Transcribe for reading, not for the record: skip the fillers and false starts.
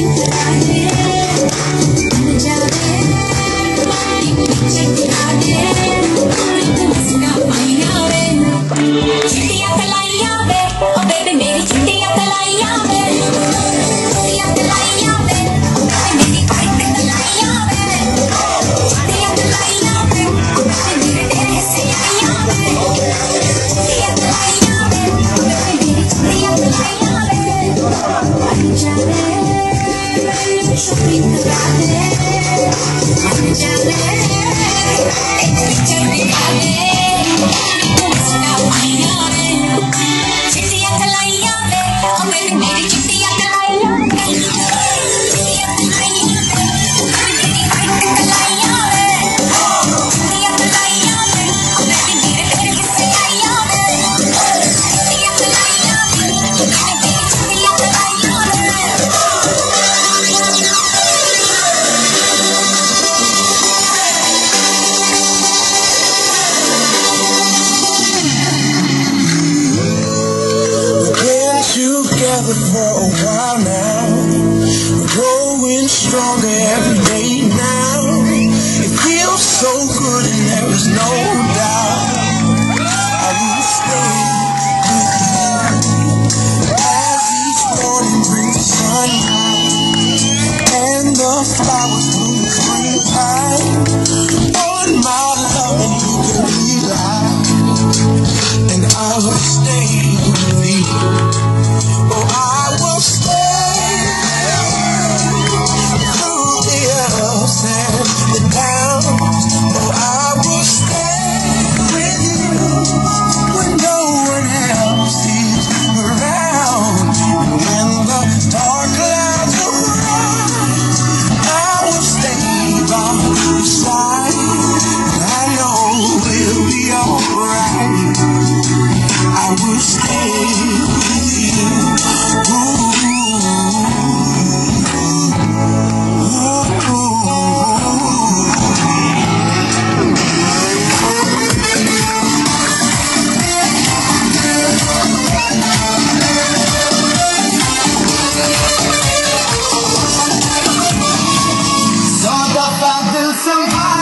Somebody